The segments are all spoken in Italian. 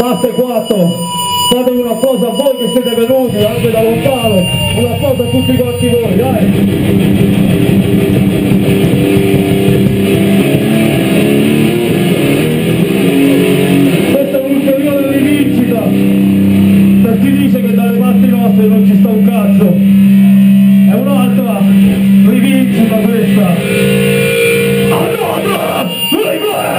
parte 4, fate una cosa voi che siete venuti anche da lontano, una cosa a tutti quanti voi, dai! Questa è un'ulteriore rivincita per chi dice che dalle parti nostre non ci sta un cazzo, è un'altra rivincita questa! No!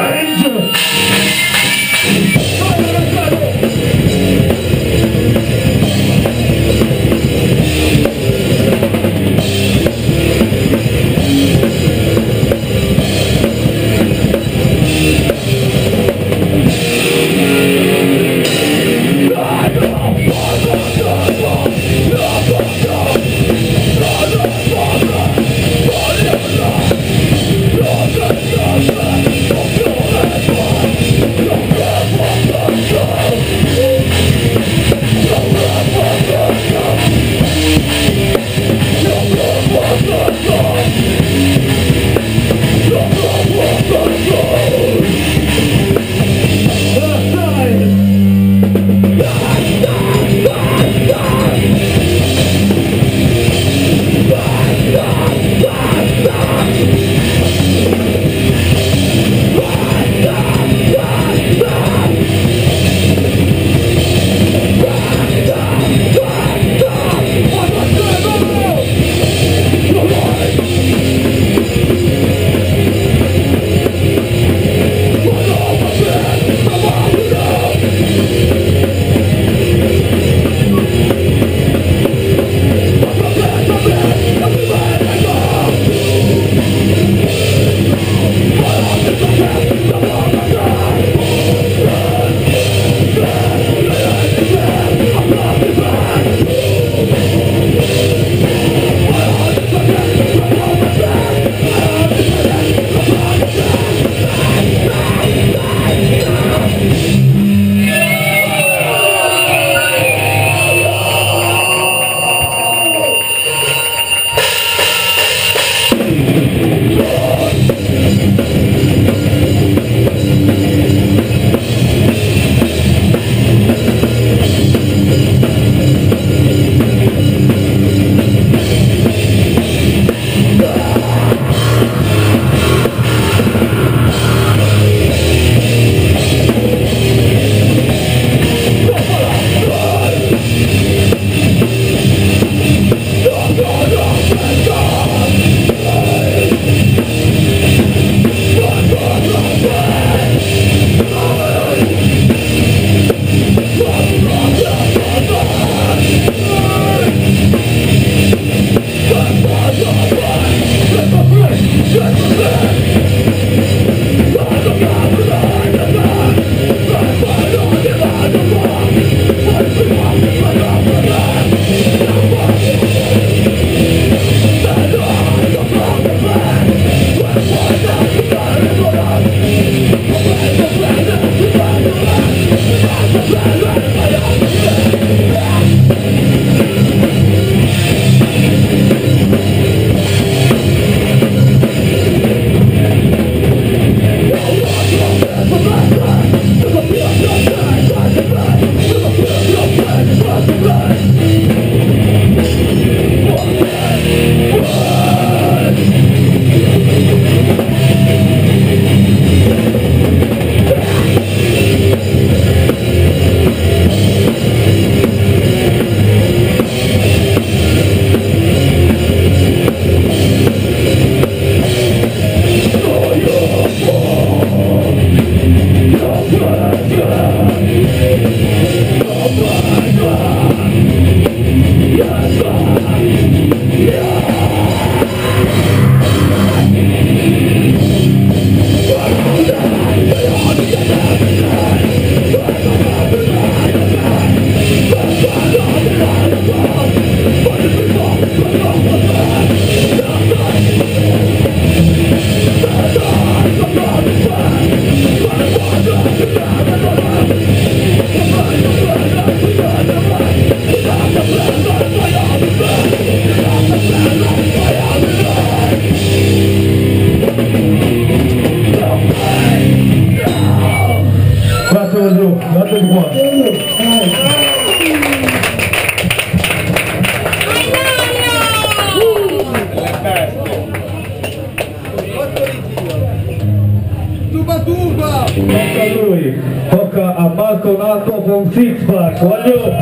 Makaluj, Hoka Amako Nako from Six Pack, Walio,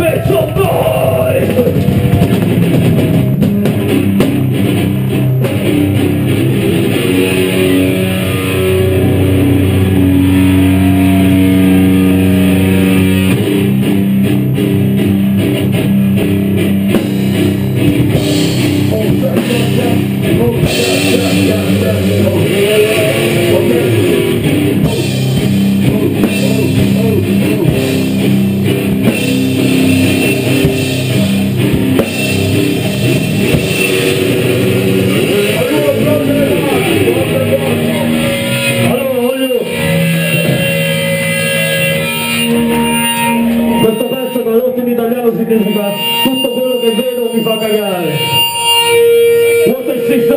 Becho Boy! Italiano si dice tutto quello che vedo mi fa cagare. What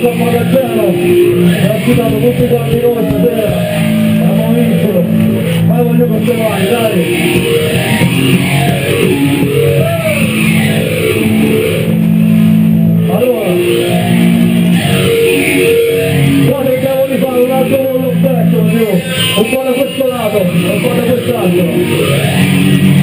cosa Monacero, la città di tutti i giorni come stasera, abbiamo vinto, ma voglio che se vai, dai! Allora, qua cerchiamo di fare un altro uno specchio, un po' da questo lato, un po' da quest'altro.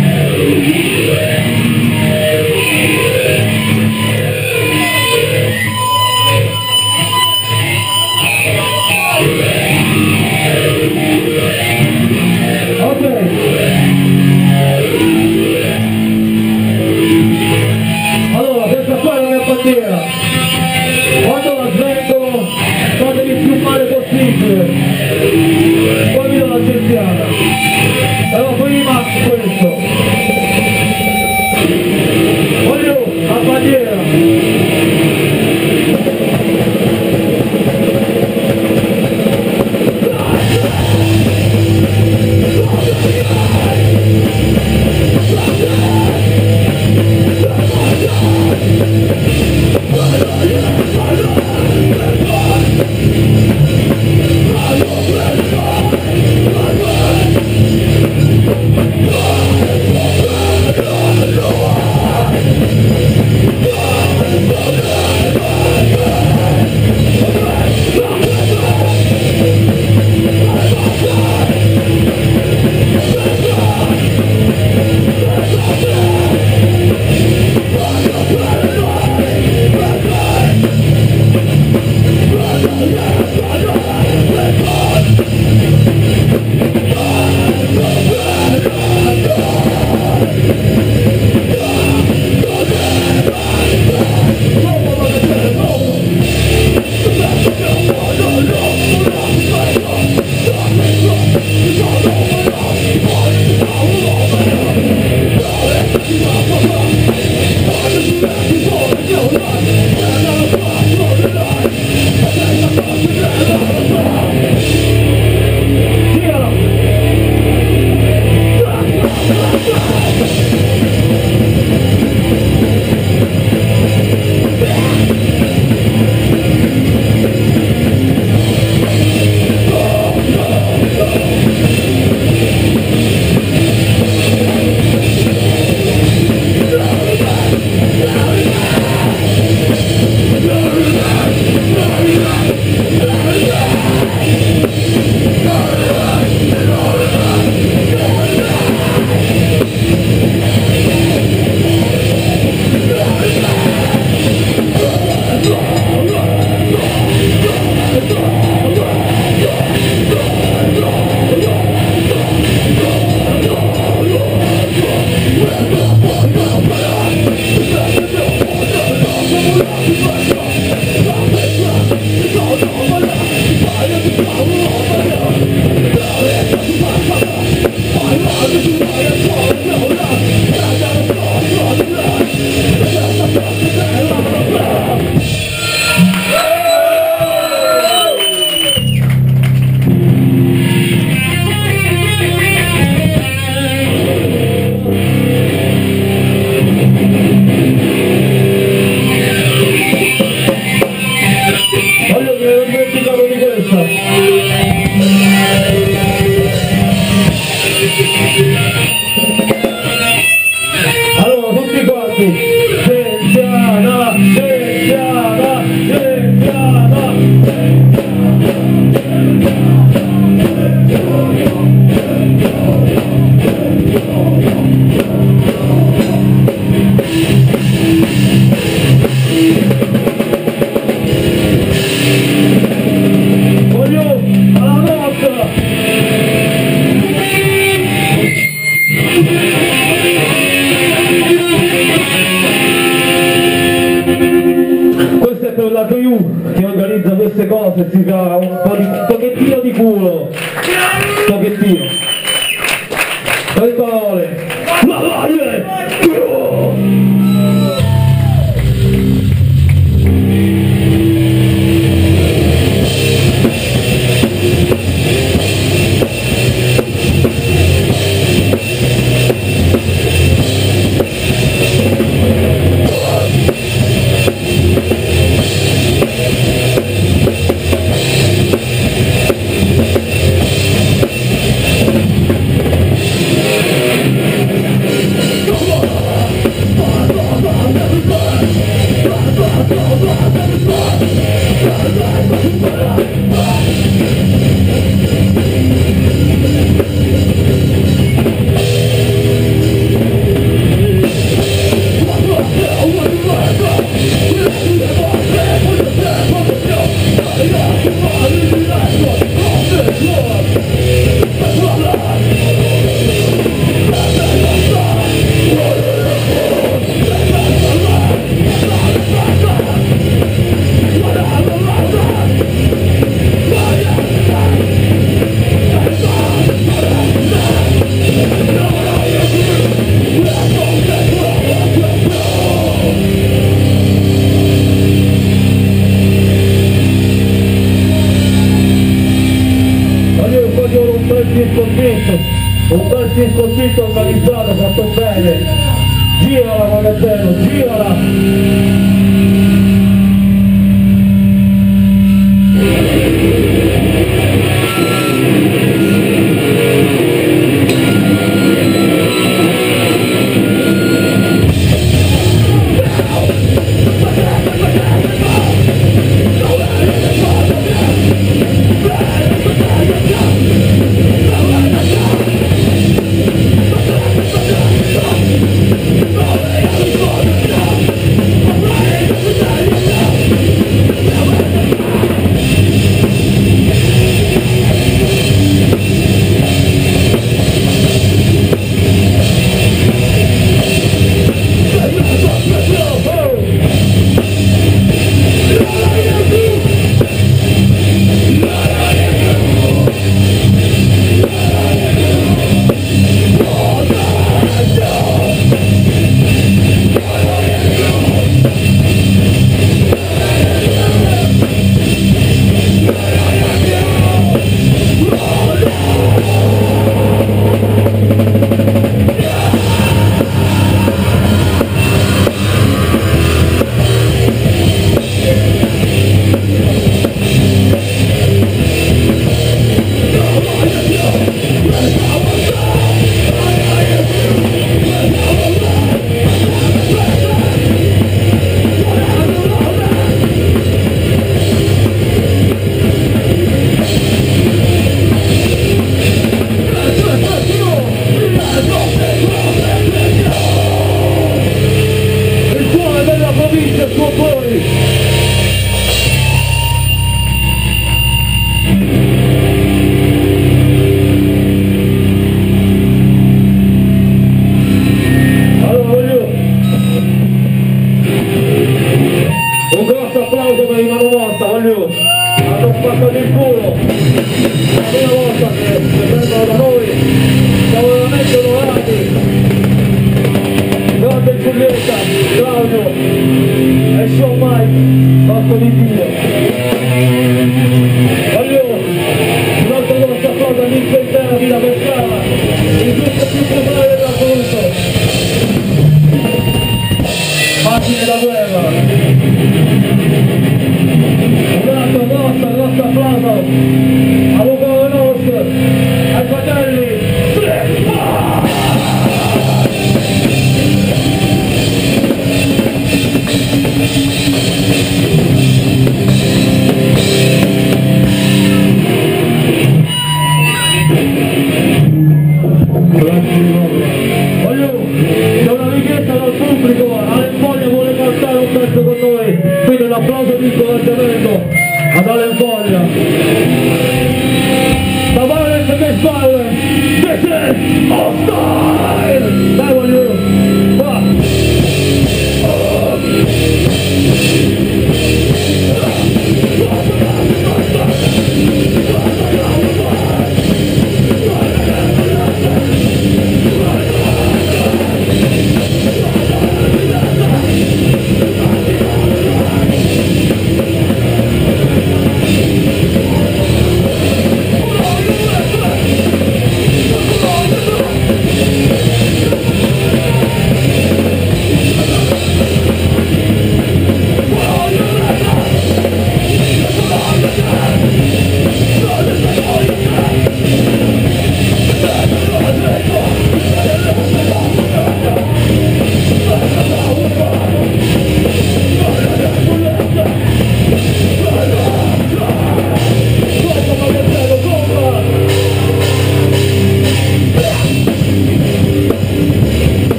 Letelo, Giola!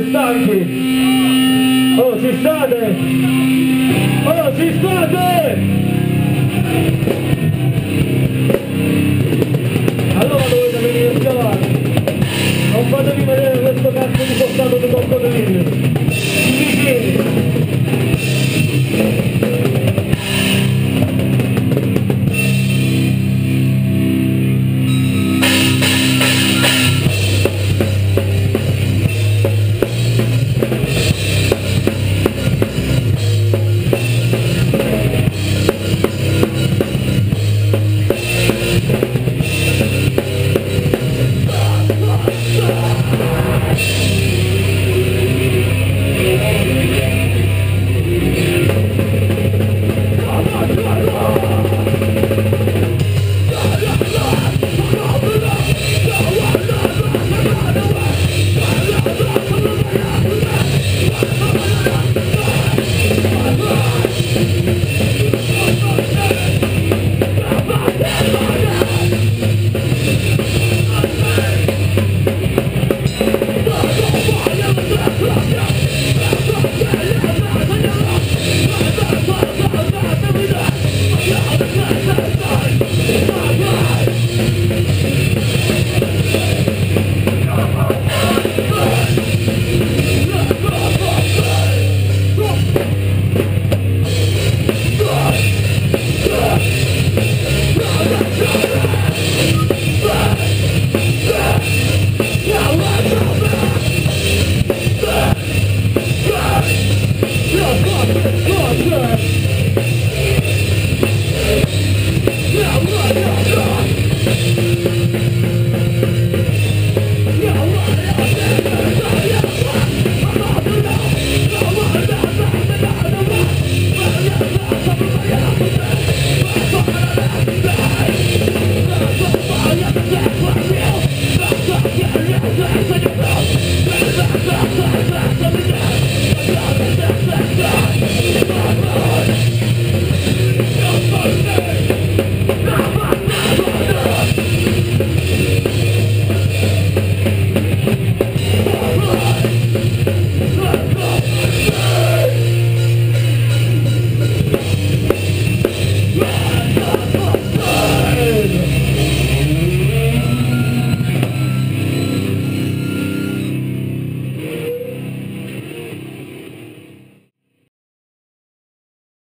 dystansu. O, czy szladę!